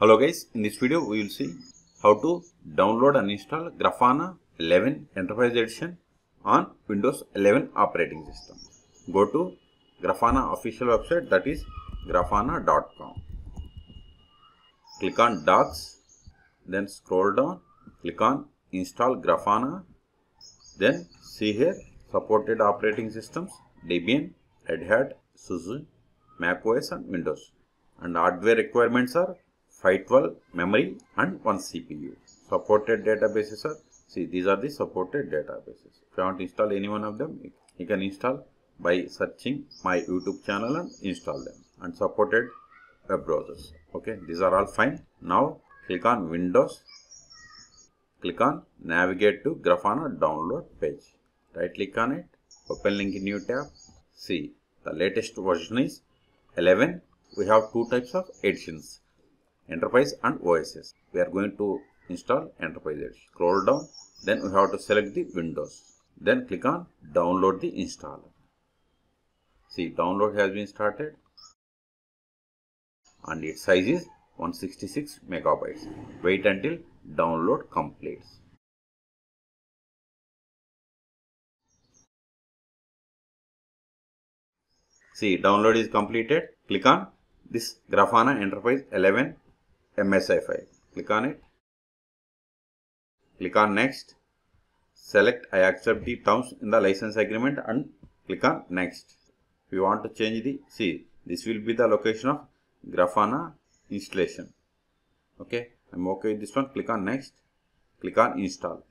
Hello guys, in this video we will see how to download and install Grafana 11 Enterprise Edition on Windows 11 operating system. Go to Grafana official website, that is grafana.com. Click on Docs, then scroll down, click on Install Grafana, then see here supported operating systems Debian, Red Hat, Suzu, Mac OS and Windows, and hardware requirements are 512 memory and 1 CPU. Supported databases are, see, these are the supported databases. If you want to install any one of them, you can install by searching my YouTube channel and install them. And supported web browsers. Okay, these are all fine. Now click on Windows. Click on Navigate to Grafana download page. Right click on it. Open link in new tab. See, the latest version is 11. We have two types of editions. Enterprise and OSS. We are going to install Enterprise Edition. Scroll down, then we have to select the Windows. Then click on Download the installer. See, download has been started and its size is 166 megabytes. Wait until download completes. See, download is completed. Click on this Grafana Enterprise 11 MSI file. Click on it. Click on Next. Select I accept the terms in the license agreement and click on Next. If you want to change the, see, this will be the location of Grafana installation. Okay, I'm okay with this one. Click on Next. Click on Install.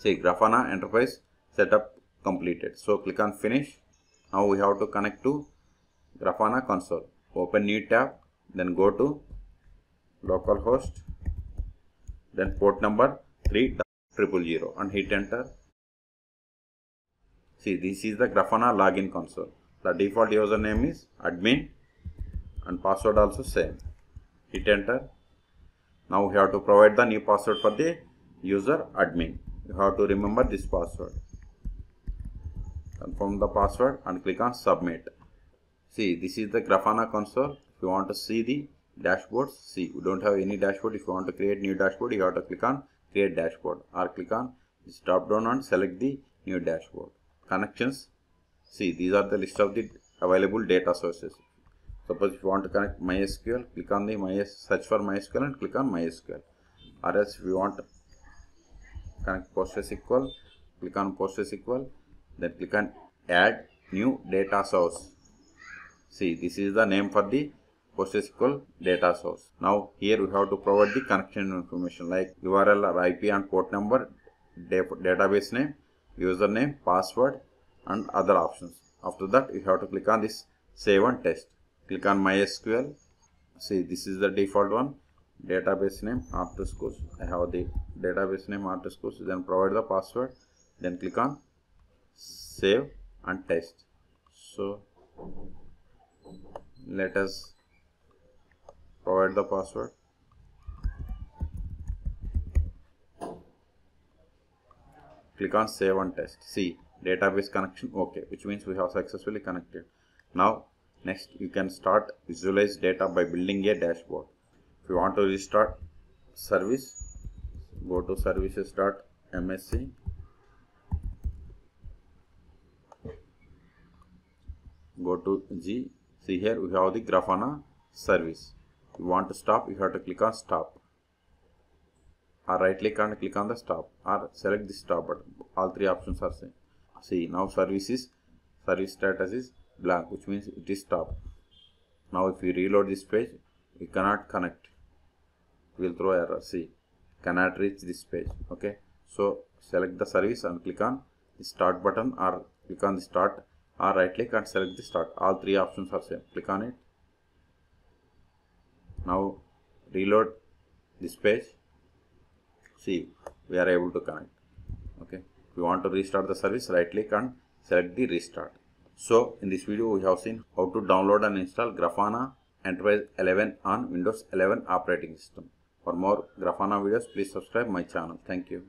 See, Grafana Enterprise setup completed. So click on Finish. Now we have to connect to Grafana console. Open new tab, then go to localhost, then port number 3000 and hit enter. See, this is the Grafana login console. The default username is admin and password also same. Hit enter. Now we have to provide the new password for the user admin. You have to remember this password. Confirm the password and click on Submit. See, this is the Grafana console. If you want to see the dashboards, see, we don't have any dashboard. If you want to create new dashboard, you have to click on Create Dashboard or click on this drop down and select the new dashboard. Connections, see, these are the list of the available data sources. Suppose if you want to connect MySQL, click on the search for MySQL and click on MySQL. Or else if you want to connect PostgreSQL, click on PostgreSQL, then click on Add New Data Source. See, this is the name for the PostgreSQL data source. Now here we have to provide the connection information like URL or IP and port number, database name, username, password and other options. After that you have to click on this Save and Test. Click on MySQL. See, this is the default one. Database name after schools. I have the database name after schools. Then provide the password. Then click on Save and Test. So let us provide the password. Click on Save and Test. See, database connection OK, which means we have successfully connected. Now next you can start visualize data by building a dashboard. If you want to restart service, go to services.msc, go to G. See, here we have the Grafana service. If you want to stop, you have to click on Stop or right click and click on the Stop or select the Stop button. All three options are same. See, now service status is blank, which means it is stopped. Now if you reload this page, we cannot connect. Will throw error. See, cannot reach this page. Okay, so select the service and click on the Start button or click on the Start or right click and select the Start. All three options are same. Click on it. Now reload this page, see we are able to connect. Okay, if you want to restart the service, right click and select the restart. So in this video we have seen how to download and install Grafana Enterprise 11 on Windows 11 operating system. For more Grafana videos, please subscribe my channel. Thank you.